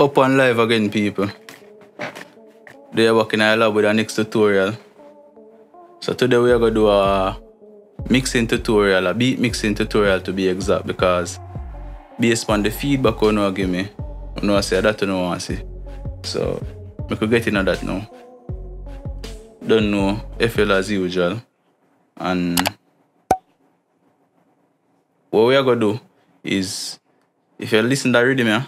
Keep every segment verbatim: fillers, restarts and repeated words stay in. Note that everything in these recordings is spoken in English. Up and live again, people. They are working in our lab with our next tutorial. So today we are going to do a mixing tutorial, a beat mixing tutorial to be exact, because based on the feedback you know give me, you know I say that you know I see. So we could get into that now. Don't know F L as usual. And what we are going to do is, if you listen to that rhythm here,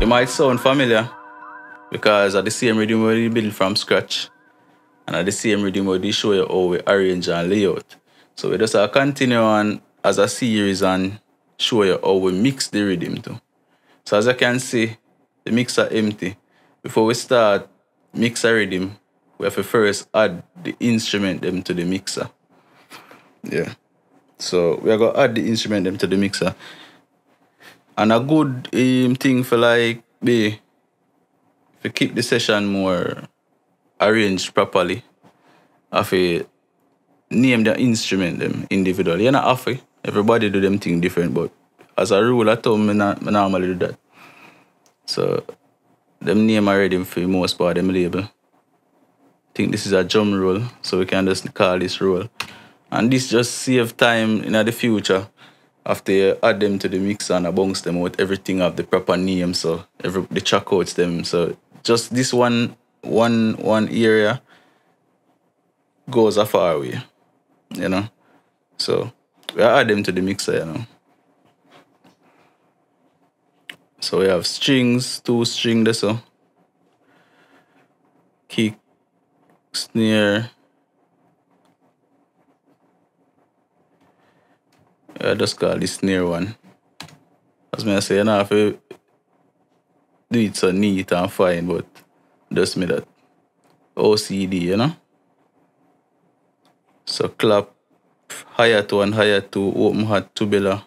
it might sound familiar because at the same rhythm we build from scratch, and at the same rhythm we show you how we arrange and layout. So we just continue on as a series and show you how we mix the rhythm too. So as you can see, the mixer empty. Before we start mixer rhythm, we have to first add the instrument them to the mixer. Yeah. So we are gonna add the instrument them to the mixer. And a good um, thing for like be to keep the session more arranged properly, have to name the instrument them individually. You know, have to, everybody do them thing different, but as a rule of thumb, I don't normally do that. So them name already for the most part them label. I think this is a drum roll, so we can just call this roll. And this just save time in the future. After you add them to the mixer and I bounce them out, everything have the proper name, so every the track outs them. So just this one one one area goes a far way. You know? So we add them to the mixer, you know. So we have strings, two string there, so kick, snare. I just call this snare one. As I say, you know, if you do it so neat and fine, but just me that O C D, you know? So clap, higher two and higher two, open hat, tubular,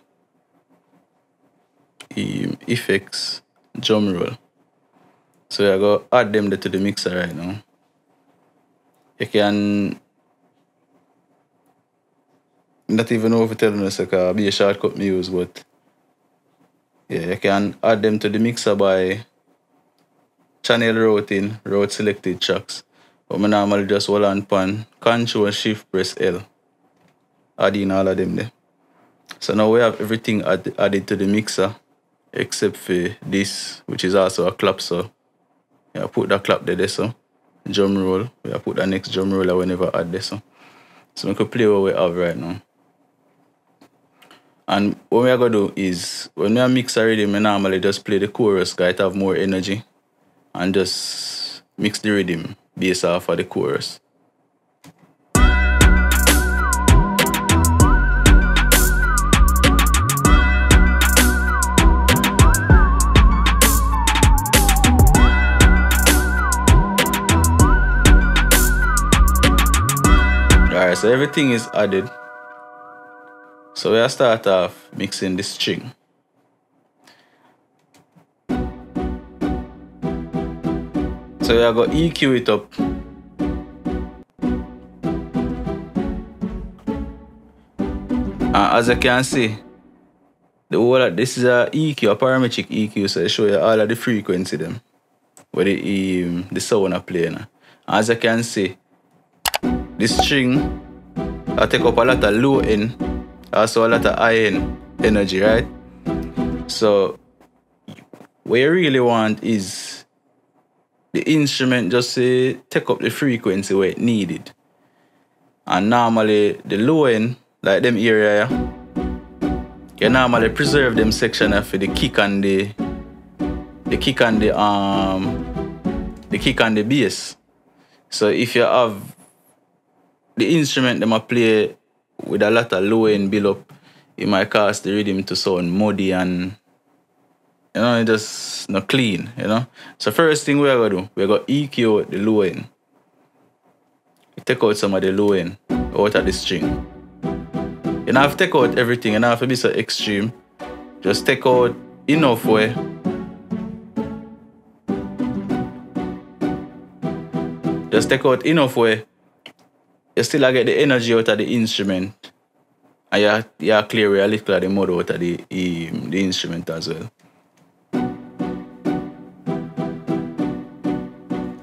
um, effects, drum roll. So I go add them to the mixer right now. You can not even know if you tell me it's like a, be a shortcut me use, but yeah, you can add them to the mixer by channel routing, route selected tracks. But I normally just hold on pan, control shift press L. Add in all of them there. So now we have everything add, added to the mixer except for this, which is also a clap, so yeah, put that clap there, there so drum roll. We have put the next drum roll I will never add there so. So we could play what we have right now. And what we are going to do is, when we mix already, we normally just play the chorus because it have more energy. And just mix the rhythm based off of the chorus. Alright, so everything is added. So we start off mixing the string. So we are going to E Q it up. And as you can see, the whole of this is a E Q, a parametric E Q, so it show you all of the frequency them, where the, um, the sound are playing. As you can see, the string I take up a lot of low end, also a lot of high end energy, right? So what you really want is the instrument just uh, take up the frequency where it needed. And normally the low end, like them area, you normally preserve them section for the kick and the the kick and the um the kick and the bass. So if you have the instrument them I play with a lot of low end build up, it might cause the rhythm to sound muddy and, you know, it just not clean, you know. So first thing we are gonna do, we are gonna E Q out the low end. Take out some of the low end out of the string. You don't have to take out everything, you don't have to be so extreme. Just take out enough way. Just take out enough way. You still get the energy out of the instrument And you have, you have clear a little of the mud out of the, um, the instrument as well.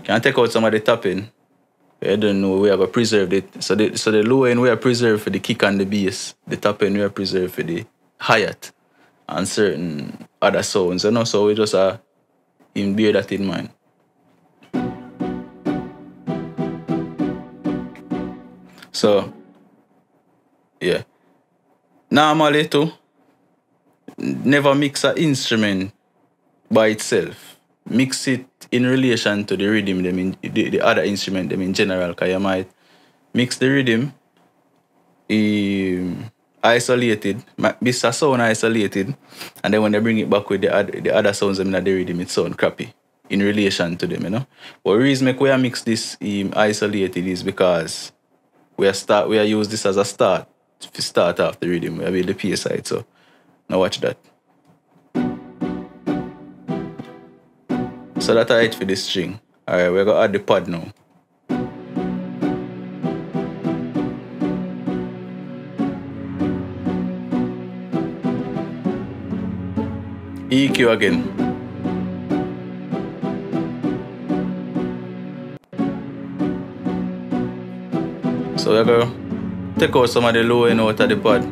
Can take out some of the tapping. I don't know, we have a preserve it. So the, so the low end we are preserved for the kick and the bass. The top end we are preserved for the hi-hat and certain other sounds, you know? So we just uh, bear that in mind. So, yeah. Normally too, never mix an instrument by itself. Mix it in relation to the rhythm, them in, the, the other instrument them in general, because you might mix the rhythm um, isolated, this sound isolated, and then when they bring it back with the, the other sounds them in the rhythm, it sound crappy in relation to them, you know. But the reason make we are mix this um, isolated is because we are start we are use this as a start, to start off the rhythm, we are build the P side, so now watch that. So that's it for this string. Alright, we're gonna add the pad now. E Q again. So we're gonna take out some of the low end out of the pad.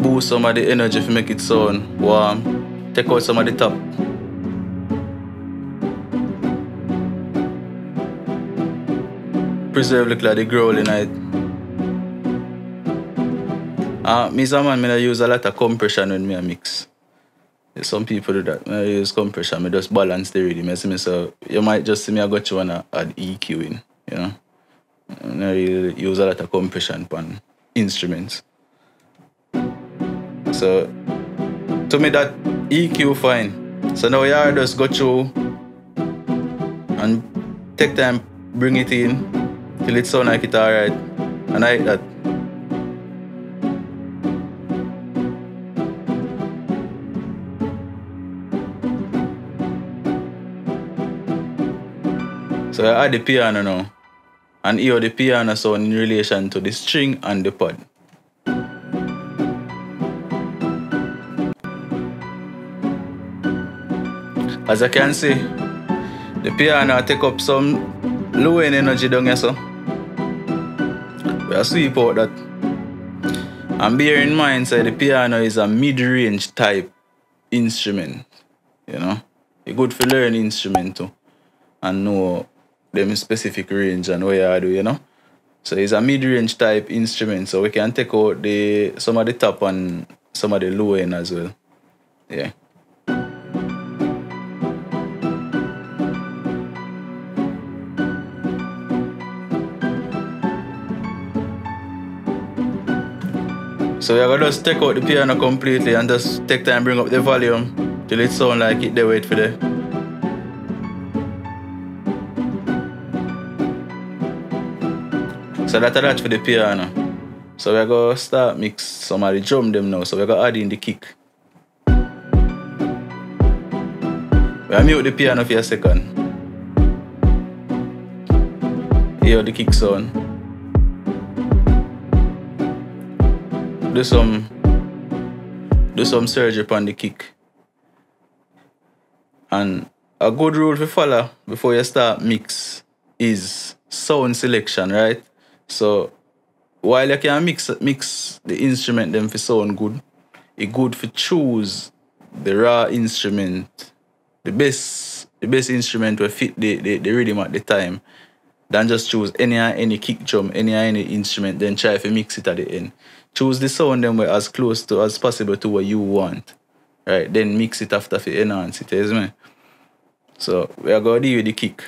Boost some of the energy to make it sound warm. Take out some of the top. Preserve look like the growl in it. Uh, me some man, I use a lot of compression when I mix. Some people do that. I use compression, I just balance the rhythm. So you might just see me, I got you wanna add E Q in, you know. I use a lot of compression on instruments. So to me that E Q fine. So now you are just go through and take time, bring it in till it sound like it alright. And I like that. So I add the piano now. And hear the piano sound in relation to the string and the pad. As I can see, the piano take up some low end energy down here, so we are sweep out that. And bear in mind, say, the piano is a mid-range type instrument, you know. It's good for learn instrument too and know them specific range and where I do, you know. So it's a mid-range type instrument, so we can take out the some of the top and some of the low end as well. Yeah. So we are going to just take out the piano completely and just take time bring up the volume till it sound like it, they wait for the... So that's that for the piano. So we are going to start mix some of the drum them now, so we are going to add in the kick. We are mute the piano for a second. Hear the kick sound. Do some, do some surgery upon the kick. And a good rule to follow before you start mix is sound selection, right? So while you can mix mix the instrument them for sound good, it's good to choose the raw instrument, the best the best instrument will fit the, the, the rhythm at the time, than just choose any any kick drum, any any instrument, then try to mix it at the end. Choose the sound them way as close to as possible to what you want. Right? Then mix it after to enhance it, isn't it? So we are gonna deal with the kick.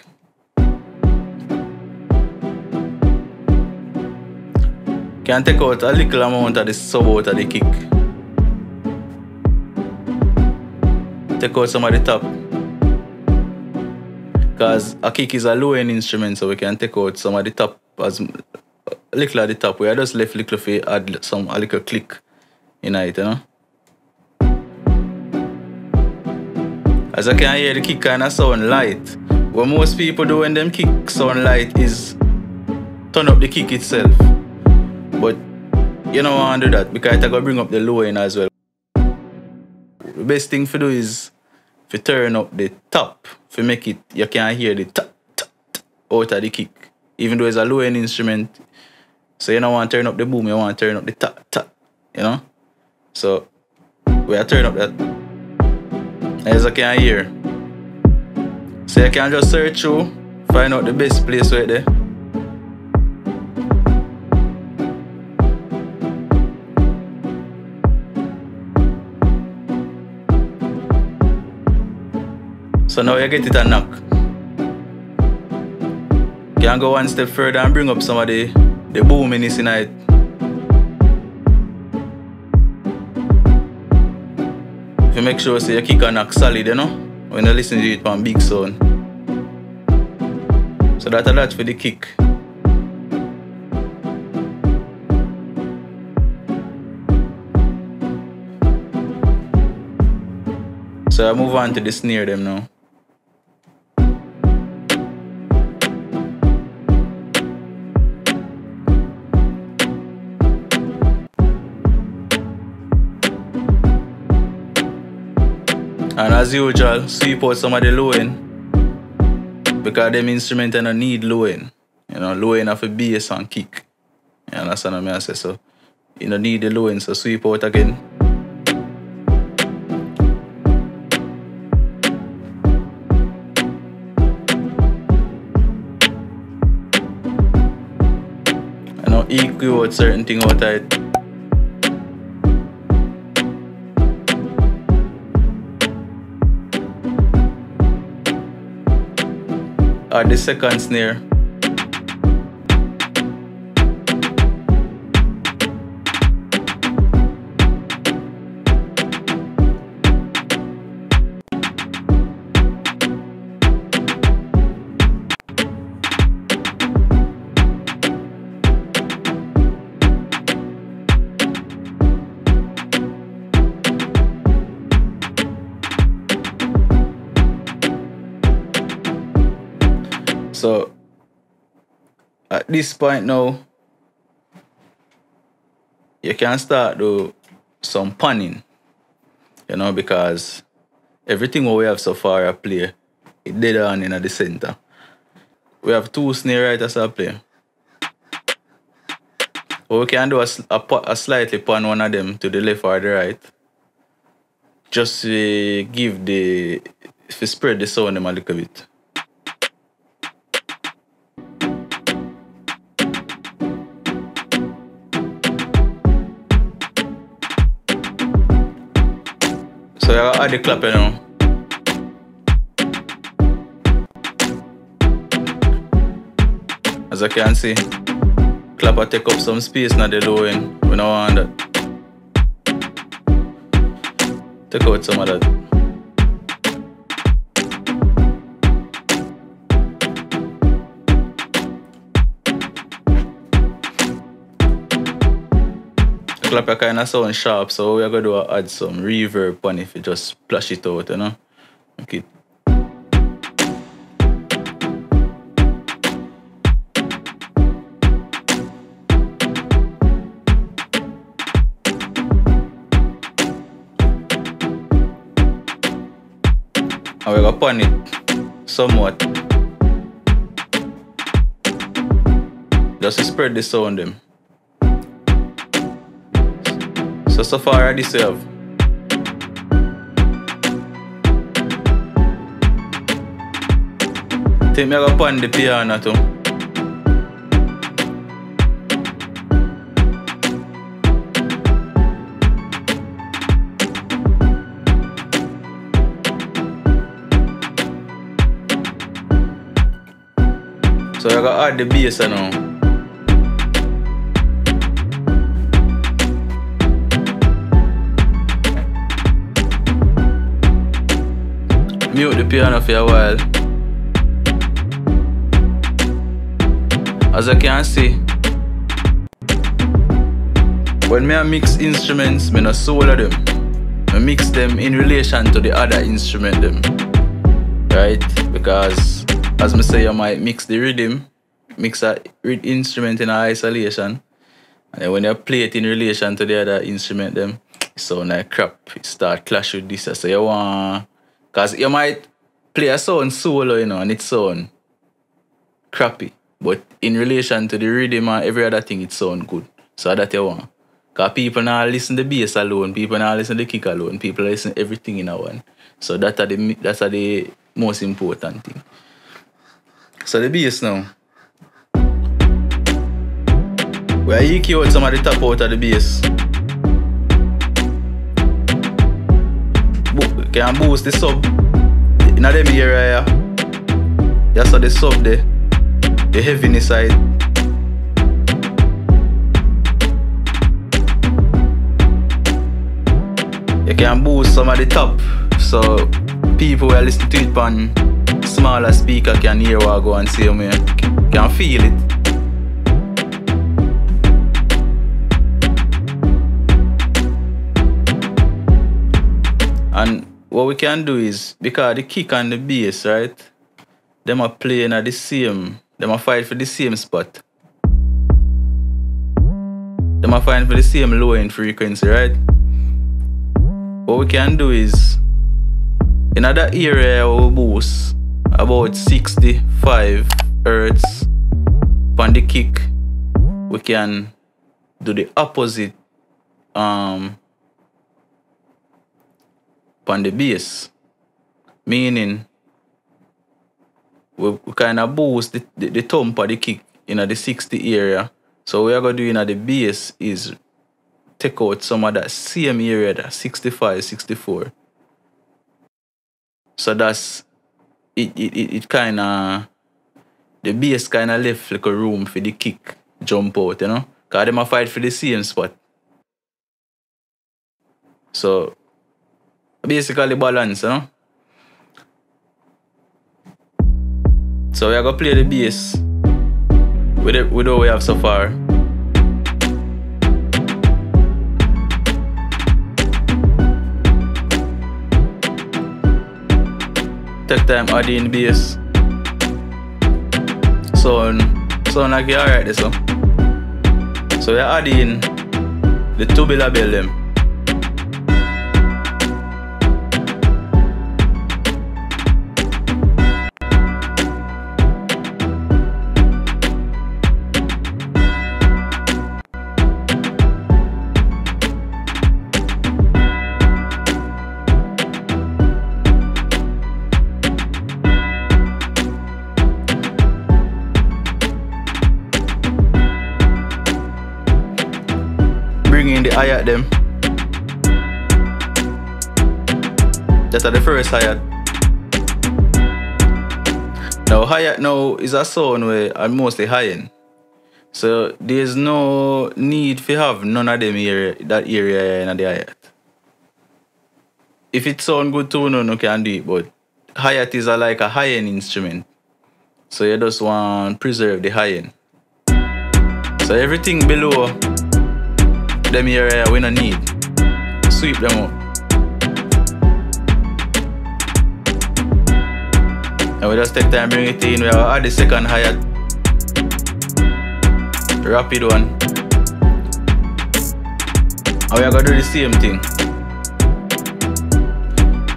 Can take out a little amount of the sub out of the kick. Take out some of the top. Because a kick is a low-end instrument, so we can take out some of the top as little at the top. We are just left little for add some a little click in it, you know. As I can hear the kick kinda sound light. What most people do when them kick sound light is turn up the kick itself. But you know, I want to do that because I got to bring up the low end as well. The best thing to do is to turn up the top, to make it, you can hear the tap, tap, tap out of the kick. Even though it's a low end instrument, so you don't want to turn up the boom, you want to turn up the tap, tap, you know? So, we are turn up that. As you can hear. So you can just search through, find out the best place right there. So now you get it a knock. You can go one step further and bring up some of the, the boom in this night. If you make sure so you kick a knock solid, you know, when you listen to it on big sound. So that's a lot for the kick. So I move on to the snare them now. And as usual, sweep out some of the low end, because them instruments don't need low end. You know, low end have a bass and kick. You understand what I say? So you don't need the low end, so sweep out again. And now equal out certain thing out of it. Or the second snare. So, at this point now, you can start do some panning, you know, because everything what we have so far I play, it dead on in at the center. We have two snare right as I play. Or we can do a, a, a slightly pan one of them to the left or the right, just to give the, to spread the sound them a little bit. So I gotta add the clap you know. As I can see, clap will take up some space now the low end. We don't want that. Take out some of that. Clap your kind of sound sharp, so we're going to add some reverb on if you just splash it out, you know. Okay. And we're going to pan it somewhat. Just to spread the sound them. So, so far, I deserve. Take me up on the piano too. So, I gotta add the bass now. Mute the piano for a while. As I can see, when I mix instruments, I no solo them. I mix them in relation to the other instrument them. Right? Because as I say, you might mix the rhythm, mix a instrument in isolation, And then when you play it in relation to the other instrument, them, it sound like crap. It start clash with this. So you want... Because you might play a sound solo, you know, and it sound crappy. But in relation to the rhythm and every other thing, it sound good. So that you want. Because people now listen to bass alone, people now listen to kick alone, people listen to everything in a one. So that are the, that's the most important thing. So the bass now. We are E Q out some of the top out of the bass. Bo can boost the sub. In them area, that's how the sub there. The heaviness side. You can boost some at the top, so people who are listening to it on smaller speaker can hear what I go and see me, can feel it. And what we can do is, because the kick and the bass, right, them are playing at the same, them are fighting for the same spot. Them are fighting for the same low end frequency, right? What we can do is, in that area we boost about sixty-five hertz on the kick, we can do the opposite um, on the bass, meaning we, we kind of boost the, the, the thump of the kick in the sixty area. So what we are going to do in the bass is take out some of that same area, that sixty-five, sixty-four. So that's, it it, it, it kind of, the bass kind of left like a room for the kick jump out, you know? Because they might fight for the same spot. So, basically balance, you know? So we are going to play the bass with, it, with what we have so far. Take time adding bass. Sound, sound like you alright this one. So we are adding the tubular bell them. Hi-hat them. That's the first hi-hat. Now hi-hat now is a sound where I'm mostly high-end. So there's no need to have none of them area, that area in the hi-hat. If it sound good to no, no can do it, but hi-hat is a, like a high-end instrument. So you just want to preserve the high-end. So everything below them area we don't need. Sweep them up. And we just take time bring it in. We have add the second hi-hat. Rapid one. And we are going to do the same thing.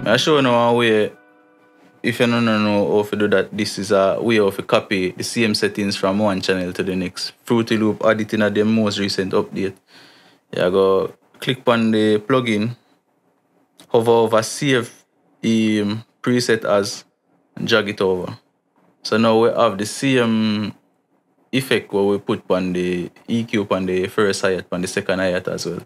I show you now a way. If you don't know how to do that, this is a way of copy the same settings from one channel to the next. Fruity Loop add it in at the most recent update. You go click on the plugin, hover over save um, preset as, and drag it over. So now we have the same effect where we put on the E Q on the first hi-hat, on the second hi-hat as well.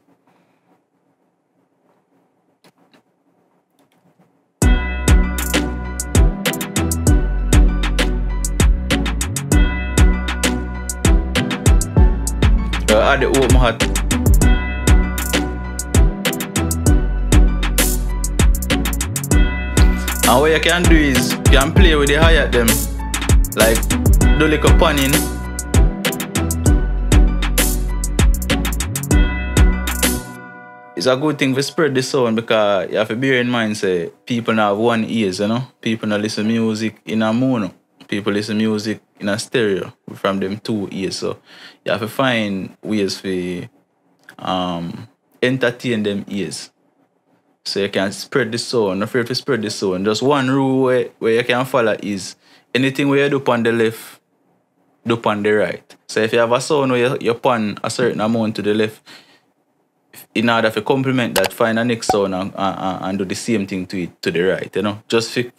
We'll add the open hat. And what you can do is, you can play with the hi-hat them. Like, do like a panning. It's a good thing to spread the sound, because you have to bear in mind, say, people now have one ears, you know? People now listen to music in a mono. People listen to music in a stereo from them two ears. So you have to find ways for um, entertain them ears. So you can spread the sound, not afraid to spread the sound. Just one rule where, where you can follow is anything where you do on the left, do on the right. So if you have a sound where you, you pan a certain amount to the left, in order to complement that, find a next sound and, and, and do the same thing to it to the right, you know, just to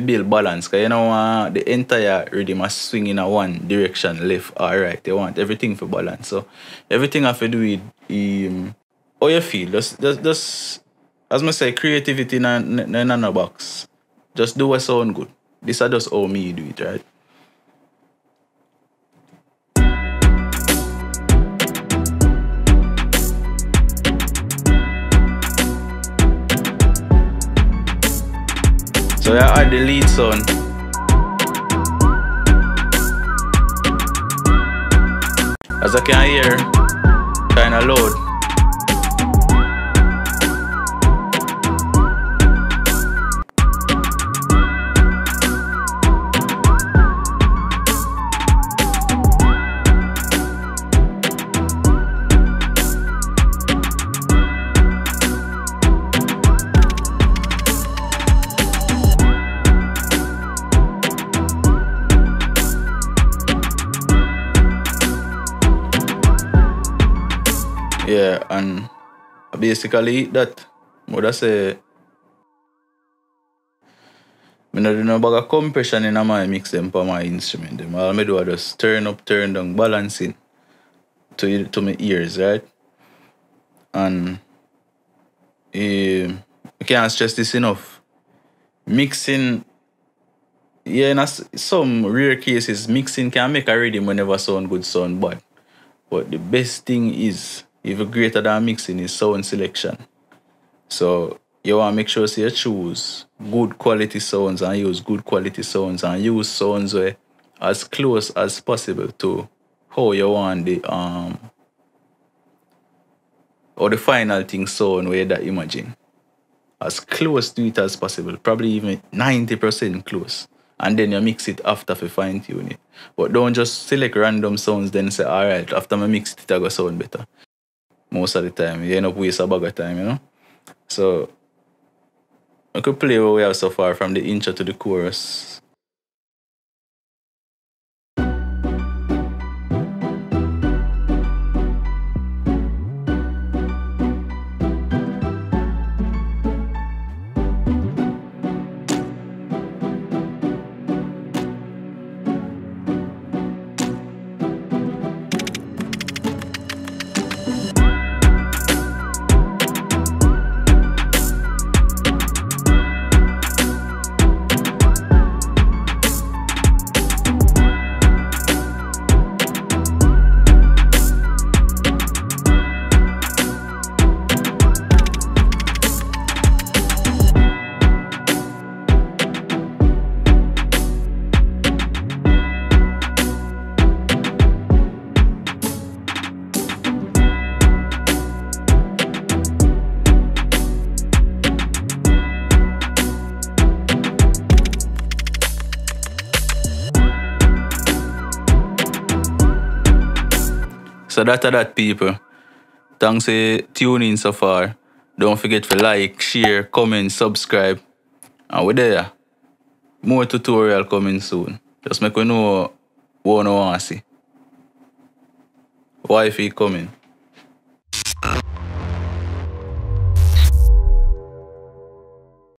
build balance. Because you know, uh, the entire rhythm must swing in a one direction, left or right. You want everything for balance. So everything I have to do with um, how you feel. Just, just, just as I say, creativity in a, in a box. Just do what sound good. This is just how me do it, right? So I add the lead sound. As I can hear, kind of loud. Yeah, and basically that. What I say, I don't do about compression in my mix them for my instrument. All I do is just turn up, turn down, balancing to to my ears, right? And uh, I can't stress this enough. Mixing, yeah, in some rare cases, mixing can make a rhythm whenever sound good, sound bad. But the best thing is, even greater than mixing is sound selection. So you want to make sure so you choose good quality sounds and use good quality sounds and use sounds where as close as possible to how you want the um or the final thing sound where that imagine. As close to it as possible, probably even ninety percent close. And then you mix it after for fine tune it. But don't just select random sounds then say, all right, after I mix it, it'll go sound better. Most of the time, you end up waste a bag of time, you know? So, I could play what we have so far from the intro to the chorus. So that are that, people. Thanks for tuning in so far. Don't forget to like, share, comment, subscribe. And we're there. More tutorial coming soon. Just make we know what you want to see. Wi-Fi coming.